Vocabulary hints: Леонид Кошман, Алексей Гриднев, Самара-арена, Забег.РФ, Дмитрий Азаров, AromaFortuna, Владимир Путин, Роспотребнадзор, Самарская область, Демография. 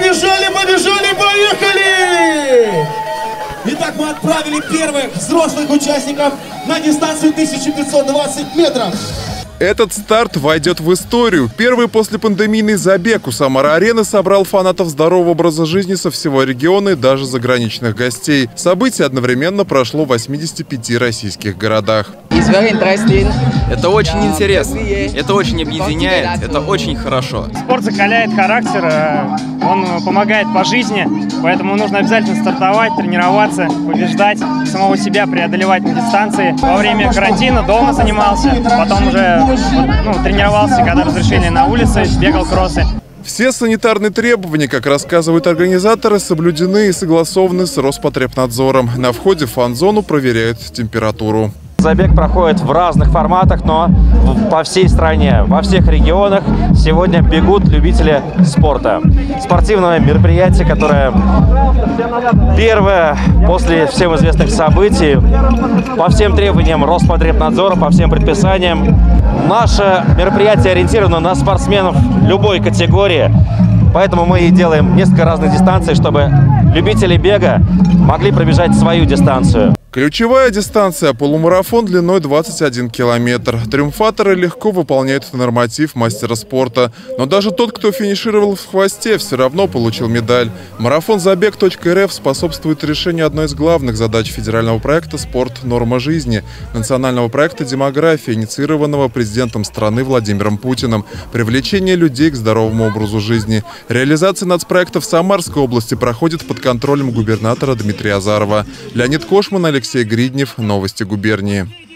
побежали, побежали, поехали! Итак, мы отправили первых взрослых участников на дистанцию 1520 метров. Этот старт войдет в историю. Первый послепандемийный забег у Самара-арены собрал фанатов здорового образа жизни со всего региона и даже заграничных гостей. Событие одновременно прошло в 85 российских городах. Это очень интересно, это очень объединяет, это очень хорошо. Спорт закаляет характер, он помогает по жизни, поэтому нужно обязательно стартовать, тренироваться, побеждать, самого себя преодолевать на дистанции. Во время карантина дома занимался, потом уже тренировался, когда разрешили на улице, бегал кроссы. Все санитарные требования, как рассказывают организаторы, соблюдены и согласованы с Роспотребнадзором. На входе в фан-зону проверяют температуру. Забег проходит в разных форматах, но по всей стране, во всех регионах сегодня бегут любители спорта. Спортивное мероприятие, которое первое после всем известных событий, по всем требованиям Роспотребнадзора, по всем предписаниям. Наше мероприятие ориентировано на спортсменов любой категории, поэтому мы и делаем несколько разных дистанций, чтобы любители бега могли пробежать свою дистанцию. Ключевая дистанция – полумарафон длиной 21 километр. Триумфаторы легко выполняют норматив мастера спорта. Но даже тот, кто финишировал в хвосте, все равно получил медаль. Марафон Забег.РФ способствует решению одной из главных задач федерального проекта «Спорт — норма жизни», национального проекта «Демография», инициированного президентом страны Владимиром Путиным. Привлечение людей к здоровому образу жизни. Реализация нацпроекта в Самарской области проходит под контролем губернатора Дмитрия Азарова. Леонид Кошман, Алексей Гриднев. Новости губернии.